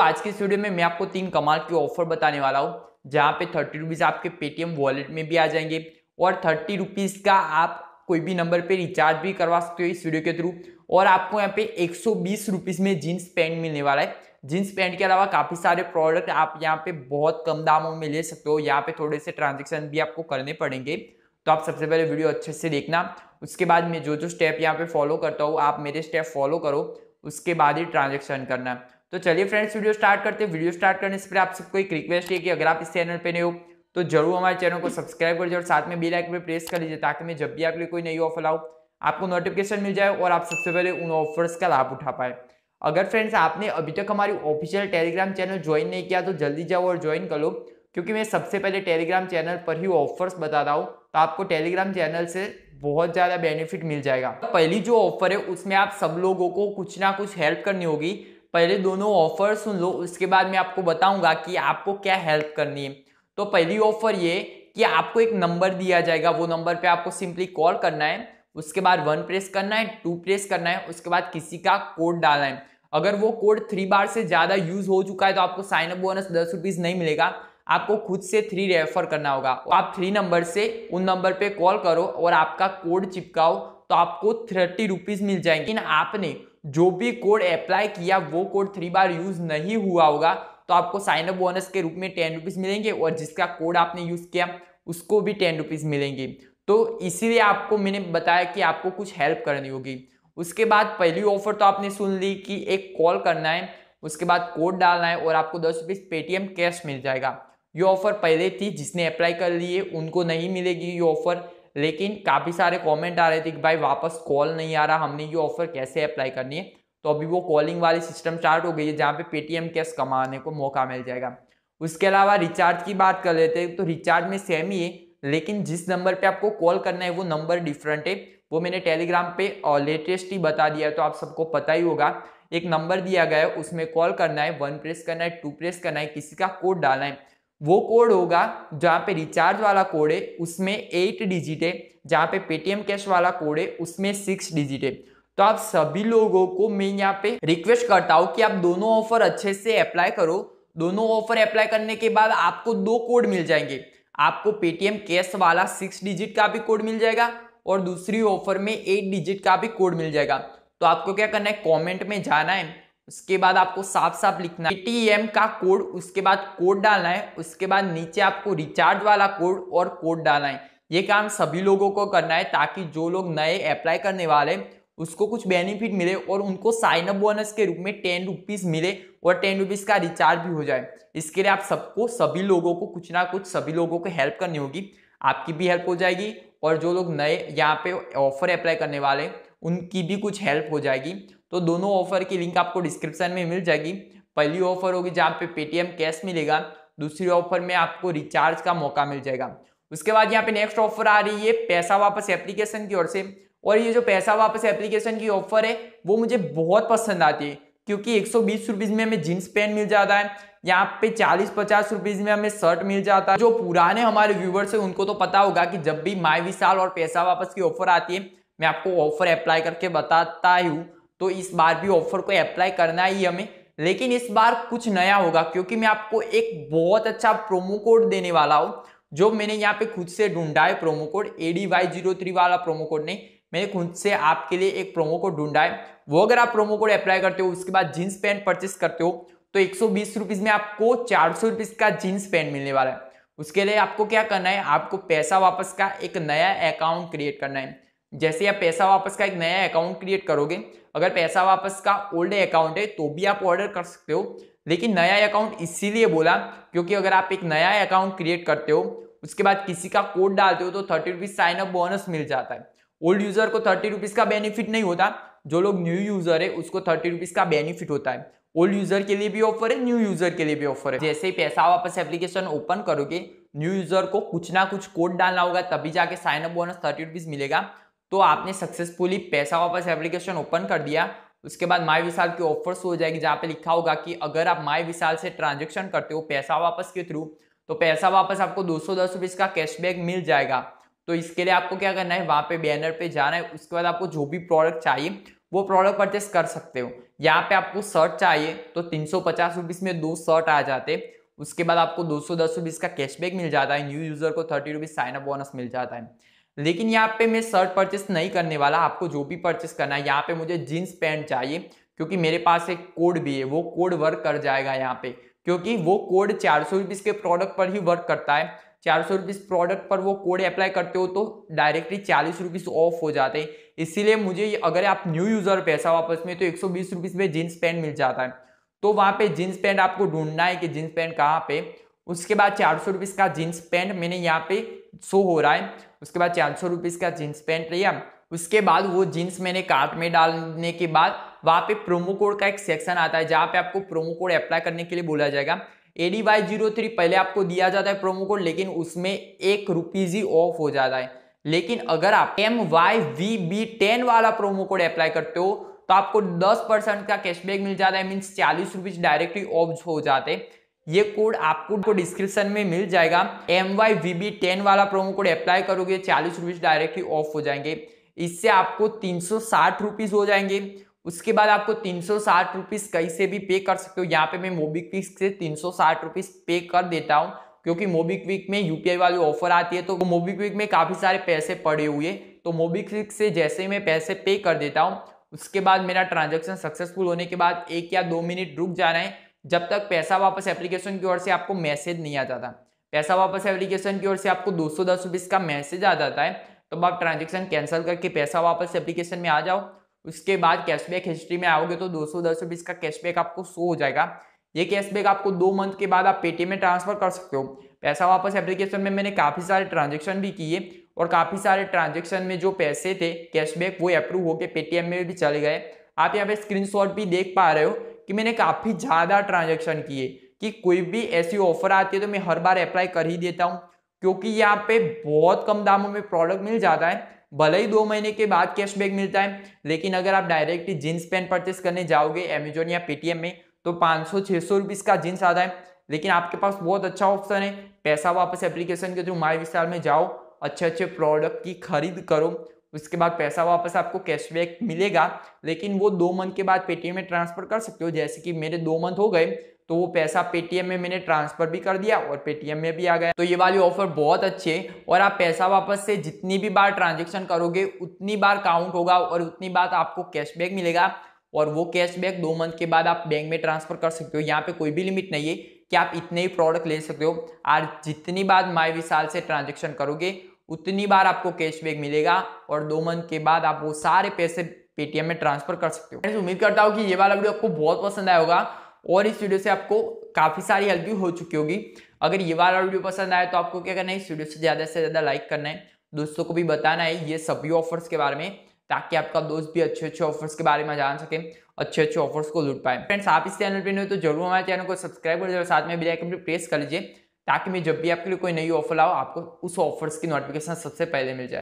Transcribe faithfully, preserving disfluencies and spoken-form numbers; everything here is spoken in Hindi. दोस्तों आज की इस वीडियो में मैं आपको तीन कमाल के ऑफर बताने वाला हूं, जहां पे थर्टी रुपीज आपके पेटीएम वॉलेट में भी आ जाएंगे और थर्टी रुपीज का आप कोई भी नंबर पे रिचार्ज भी करवा सकते हो इस वीडियो के थ्रू। और आपको यहाँ पे एक सौ बीस रुपीज में जीन्स पैंट मिलने वाला है। जीन्स पैंट के अलावा काफी सारे प्रोडक्ट आप यहाँ पे बहुत कम दामों में ले सकते हो। यहाँ पे थोड़े से ट्रांजेक्शन भी आपको करने पड़ेंगे, तो आप सबसे पहले वीडियो अच्छे से देखना। उसके बाद मैं जो जो स्टेप यहाँ पे फॉलो करता हूँ, आप मेरे स्टेप फॉलो करो, उसके बाद ही ट्रांजेक्शन करना। तो चलिए फ्रेंड्स वीडियो स्टार्ट करते हैं। वीडियो स्टार्ट करने से पहले आप सबको एक रिक्वेस्ट है कि अगर आप इस चैनल पे नए हो तो जरूर हमारे चैनल को सब्सक्राइब कर लीजिए और साथ में बेल आइकन पे प्रेस कर लीजिए, ताकि मैं जब भी आपके लिए कोई नई ऑफर लाऊं आपको नोटिफिकेशन मिल जाए और आप सबसे पहले उन ऑफर्स का लाभ उठा पाए। अगर फ्रेंड्स आपने अभी तक हमारी ऑफिशियल टेलीग्राम चैनल ज्वाइन नहीं किया तो जल्दी जाओ और ज्वाइन कर लो, क्योंकि मैं सबसे पहले टेलीग्राम चैनल पर ही ऑफर्स बताता हूँ, तो आपको टेलीग्राम चैनल से बहुत ज़्यादा बेनिफिट मिल जाएगा। पहली जो ऑफर है उसमें आप सब लोगों को कुछ ना कुछ हेल्प करनी होगी। पहले दोनों ऑफर सुन लो, उसके बाद मैं आपको बताऊंगा कि आपको क्या हेल्प करनी है। तो पहली ऑफर ये कि आपको एक नंबर दिया जाएगा, वो नंबर पे आपको सिंपली कॉल करना है, उसके बाद वन प्रेस करना है, टू प्रेस करना है, उसके बाद किसी का कोड डालना है। अगर वो कोड थ्री बार से ज़्यादा यूज हो चुका है तो आपको साइनअप बोनस दस रुपीज़ नहीं मिलेगा, आपको खुद से थ्री रेफर करना होगा। आप थ्री नंबर से उन नंबर पे कॉल करो और आपका कोड चिपकाओ तो आपको थर्टी रुपीज मिल जाएंगे। लेकिन आपने जो भी कोड अप्लाई किया वो कोड थ्री बार यूज नहीं हुआ होगा, तो आपको साइन अप बोनस के रूप में टेन रुपीज मिलेंगे और जिसका कोड आपने यूज किया उसको भी टेन रुपीज मिलेंगे। तो इसीलिए आपको मैंने बताया कि आपको कुछ हेल्प करनी होगी। उसके बाद पहली ऑफर तो आपने सुन ली कि एक कॉल करना है, उसके बाद कोड डालना है और आपको दस रुपीज पेटीएम कैश मिल जाएगा। ये ऑफर पहले थी, जिसने अप्लाई कर लिए उनको नहीं मिलेगी ये ऑफर, लेकिन काफ़ी सारे कमेंट आ रहे थे कि भाई वापस कॉल नहीं आ रहा, हमने ये ऑफर कैसे अप्लाई करनी है। तो अभी वो कॉलिंग वाली सिस्टम स्टार्ट हो गई है, जहाँ पे पेटीएम कैश कमाने को मौका मिल जाएगा। उसके अलावा रिचार्ज की बात कर लेते हैं, तो रिचार्ज में सेम ही है, लेकिन जिस नंबर पर आपको कॉल करना है वो नंबर डिफरेंट है। वो मैंने टेलीग्राम पर लेटेस्ट ही बता दिया है, तो आप सबको पता ही होगा। एक नंबर दिया गया है, उसमें कॉल करना है, वन प्रेस करना है, टू प्रेस करना है, किसी का कोड डालना है। वो कोड होगा जहाँ पे रिचार्ज वाला कोड है उसमें एट डिजिट है, जहाँ पे पेटीएम कैश वाला कोड है उसमें सिक्स डिजिट है। तो आप सभी लोगों को मैं यहाँ पे रिक्वेस्ट करता हूँ कि आप दोनों ऑफर अच्छे से अप्लाई करो। दोनों ऑफर अप्लाई करने के बाद आपको दो कोड मिल जाएंगे, आपको पेटीएम कैश वाला सिक्स डिजिट का भी कोड मिल जाएगा और दूसरी ऑफर में एट डिजिट का भी कोड मिल जाएगा। तो आपको क्या करना है, कॉमेंट में जाना है, उसके बाद आपको साफ साफ लिखना है पेटीएम का कोड, उसके बाद कोड डालना है, उसके बाद नीचे आपको रिचार्ज वाला कोड और कोड डालना है। ये काम सभी लोगों को करना है, ताकि जो लोग नए अप्लाई करने वाले उसको कुछ बेनिफिट मिले और उनको साइन अप बोनस के रूप में टेन रुपीज़ मिले और टेन रुपीज़ का रिचार्ज भी हो जाए। इसके लिए आप सबको सभी लोगों को कुछ ना कुछ सभी लोगों को हेल्प करनी होगी, आपकी भी हेल्प हो जाएगी और जो लोग नए यहाँ पे ऑफर अप्लाई करने वाले उनकी भी कुछ हेल्प हो जाएगी। तो दोनों ऑफर की लिंक आपको डिस्क्रिप्शन में मिल जाएगी। पहली ऑफर होगी जहाँ पे पेटीएम कैश मिलेगा, दूसरी ऑफर में आपको रिचार्ज का मौका मिल जाएगा। उसके बाद यहाँ पे नेक्स्ट ऑफर आ रही है पैसा वापस एप्लीकेशन की ओर से, और ये जो पैसा वापस एप्लीकेशन की ऑफर है वो मुझे बहुत पसंद आती है, क्योंकि एक सौ बीस रुपीज में हमें जीन्स पैंट मिल जाता है, यहाँ पे चालीस पचास रुपीज में हमें शर्ट मिल जाता है। जो पुराने हमारे व्यूवर्स है उनको तो पता होगा कि जब भी माय विशाल और पैसा वापस की ऑफर आती है मैं आपको ऑफर अप्लाई करके बताता ही हूँ। तो इस बार भी ऑफर को अप्लाई करना ही हमें, लेकिन इस बार कुछ नया होगा, क्योंकि मैं आपको एक बहुत अच्छा प्रोमो कोड देने वाला हूँ, जो मैंने यहाँ पे खुद से ढूंढा है। Promo code A D Y zero three वाला प्रोमो कोड नहीं, मैंने खुद से आपके लिए एक प्रोमो कोड ढूंढा है। वो अगर आप प्रोमो कोड अप्लाई करते हो उसके बाद जीन्स पैंट परचेस करते हो तो एक सौ बीस रुपीज़ में आपको चार सौ रुपीज़ का जीन्स पैंट मिलने वाला है। उसके लिए आपको क्या करना है, आपको पैसा वापस का एक नया अकाउंट क्रिएट करना है। जैसे आप पैसा वापस का एक नया अकाउंट क्रिएट करोगे, अगर पैसा वापस का ओल्ड अकाउंट है तो भी आप ऑर्डर कर सकते हो, लेकिन नया अकाउंट इसीलिए बोला क्योंकि अगर आप एक नया अकाउंट क्रिएट करते हो उसके बाद किसी का कोड डालते हो तो thirty rupees sign up bonus मिल जाता है। ओल्ड यूज़र को थर्टी रुपीज़ का बेनिफिट नहीं होता, जो लोग न्यू यूज़र है उसको थर्टी रुपीज़ का बेनिफिट होता है। ओल्ड यूज़र के लिए भी ऑफर है, न्यू यूज़र के लिए भी ऑफर है। जैसे ही पैसा वापस एप्लीकेशन ओपन करोगे न्यू यूज़र को कुछ ना कुछ कोड डालना होगा, तभी जाके sign up bonus thirty rupees मिलेगा। तो आपने सक्सेसफुली पैसा वापस एप्लीकेशन ओपन कर दिया। उसके बाद माय विशाल की ऑफर्स हो जाएगी, जहाँ पे लिखा होगा कि अगर आप माय विशाल से ट्रांजेक्शन करते हो पैसा वापस के थ्रू तो पैसा वापस आपको दो सौ दस रुपीज़ का कैशबैक मिल जाएगा। तो इसके लिए आपको क्या करना है, वहाँ पे बैनर पे जाना है, उसके बाद आपको जो भी प्रोडक्ट चाहिए वो प्रोडक्ट परचेस कर सकते हो। यहाँ पे आपको शर्ट चाहिए तो तीन सौ पचास रुपीस में दो शर्ट आ जाते, उसके बाद आपको दो सौ दस रुपीस का कैशबैक मिल जाता है, न्यू यूजर को thirty rupees sign up bonus मिल जाता है। लेकिन यहाँ पे मैं शर्ट परचेस नहीं करने वाला, आपको जो भी परचेस करना है। यहाँ पे मुझे जीन्स पैंट चाहिए क्योंकि मेरे पास एक कोड भी है, वो कोड वर्क कर जाएगा यहाँ पे, क्योंकि वो कोड चार सौ रुपीस के प्रोडक्ट पर ही वर्क करता है। चार सौ रुपीस प्रोडक्ट पर वो कोड अप्लाई करते हो तो डायरेक्टली चालीस रुपीस ऑफ हो जाते हैं। इसीलिए मुझे अगर आप न्यू यूजर पैसा वापस में तो एक सौ बीस रुपीस में जीन्स पैंट मिल जाता है। तो वहाँ पे जीन्स पैंट आपको ढूंढना है कि जीन्स पैंट कहाँ पे। उसके बाद चार सौ रुपीस का जीन्स पैंट मैंने यहाँ पे शो हो रहा है, उसके बाद चार सौ रुपीस का जीन्स पैंट लिया। उसके बाद वो जीन्स मैंने कार्ट में डालने के बाद वहाँ पे प्रोमो कोड का एक सेक्शन आता है जहाँ पे आपको प्रोमो कोड अप्लाई करने के लिए बोला जाएगा। एडी वाई जीरो थ्री पहले आपको दिया जाता है प्रोमो कोड, लेकिन उसमें एक रुपीज ही ऑफ हो जाता है। लेकिन अगर आप M Y V B ten वाला प्रोमो कोड अप्लाई करते हो तो आपको दस परसेंट का कैशबैक मिल जाता है, मीन्स चालीस रुपीज डायरेक्टली ऑफ हो जाते हैं। ये कोड आपको डिस्क्रिप्शन में मिल जाएगा। M Y V B ten वाला प्रोमो कोड अप्लाई करोगे चालीस रुपीज डायरेक्टली ऑफ हो जाएंगे, इससे आपको तीन सौ साठ रुपीज हो जाएंगे। उसके बाद आपको तीन सौ साठ रुपीज कहीं से भी पे कर सकते हो। यहाँ पे मैं मोबिक्विक से तीन सौ साठ रुपीज पे कर देता हूँ क्योंकि मोबिक्विक में यूपीआई वाली ऑफर आती है, तो मोबिक्विक में काफी सारे पैसे पड़े हुए, तो मोबिक्विक से जैसे मैं पैसे पे कर देता हूँ। उसके बाद मेरा ट्रांजेक्शन सक्सेसफुल होने के बाद एक या दो मिनट रुक जाना है जब तक पैसा वापस एप्लीकेशन की ओर से आपको मैसेज नहीं आ जाता। पैसा वापस एप्लीकेशन की ओर से आपको दो सौ दस रुपीज का मैसेज आ जाता है, तब आप ट्रांजेक्शन कैंसिल करके पैसा वापस एप्लीकेशन में आ जाओ। उसके बाद कैशबैक हिस्ट्री में आओगे तो दो सौ दस रुपीज का कैशबैक आपको शो हो जाएगा। ये कैशबैक आपको दो मंथ के बाद आप पेटीएम में ट्रांसफर कर सकते हो। पैसा वापस एप्लीकेशन में मैंने काफ़ी सारे ट्रांजेक्शन भी किए और काफ़ी सारे ट्रांजेक्शन में जो पैसे थे कैशबैक वो अप्रूव होकर पेटीएम में भी चले गए। आप यहाँ पे स्क्रीनशॉट भी देख पा रहे हो कि मैंने काफ़ी ज़्यादा ट्रांजेक्शन किए कि कोई भी ऐसी ऑफर आती है तो मैं हर बार अप्लाई कर ही देता हूँ, क्योंकि यहाँ पे बहुत कम दामों में प्रोडक्ट मिल जाता है। भले ही दो महीने के बाद कैशबैक मिलता है, लेकिन अगर आप डायरेक्टली जीन्स पैंट परचेस करने जाओगे अमेजोन या पेटीएम में तो पाँच सौ छह सौ रुपीस का जीन्स आता है। लेकिन आपके पास बहुत अच्छा ऑप्शन है, पैसा वापस एप्लीकेशन के थ्रू माय विशाल में जाओ, अच्छे अच्छे प्रोडक्ट की खरीद करो। उसके बाद पैसा वापस आपको कैशबैक मिलेगा, लेकिन वो दो मंथ के बाद पेटीएम में ट्रांसफर कर सकते हो। जैसे कि मेरे दो मंथ हो गए तो वो पैसा पेटीएम में मैंने ट्रांसफर भी कर दिया और पेटीएम में भी आ गया। तो ये वाली ऑफर बहुत अच्छी है और आप पैसा वापस से जितनी भी बार ट्रांजेक्शन करोगे उतनी बार काउंट होगा और उतनी बार आपको कैशबैक मिलेगा, और वो कैशबैक दो मंथ के बाद आप बैंक में ट्रांसफर कर सकते हो। यहाँ पे कोई भी लिमिट नहीं है कि आप इतने ही प्रोडक्ट ले सकते हो। आज जितनी बार माय विशाल से ट्रांजेक्शन करोगे उतनी बार आपको कैशबैक मिलेगा और दो मंथ के बाद आप वो सारे पैसे पेटीएम में ट्रांसफर कर सकते हो। उम्मीद करता हूँ कि ये वाला वीडियो आपको बहुत पसंद आया होगा और इस वीडियो से आपको काफ़ी सारी हेल्प भी हो चुकी होगी। अगर ये वाला वीडियो पसंद आए तो आपको क्या करना है, इस वीडियो से ज़्यादा से ज़्यादा लाइक करना है, दोस्तों को भी बताना है ये सभी ऑफर्स के बारे में, ताकि आपका दोस्त भी अच्छे अच्छे ऑफर्स के बारे में जान सके, अच्छे अच्छे ऑफर्स को लूट पाए। फ्रेंड्स, आप इस चैनल पे नए हो तो जरूर हमारे चैनल को सब्सक्राइब कर लीजिए और साथ में बेल आइकन पर प्रेस कर लीजिए, ताकि मैं जब भी आपके लिए कोई नई ऑफर लाऊं आपको उस ऑफर्स की नोटिफिकेशन सबसे पहले मिल जाए।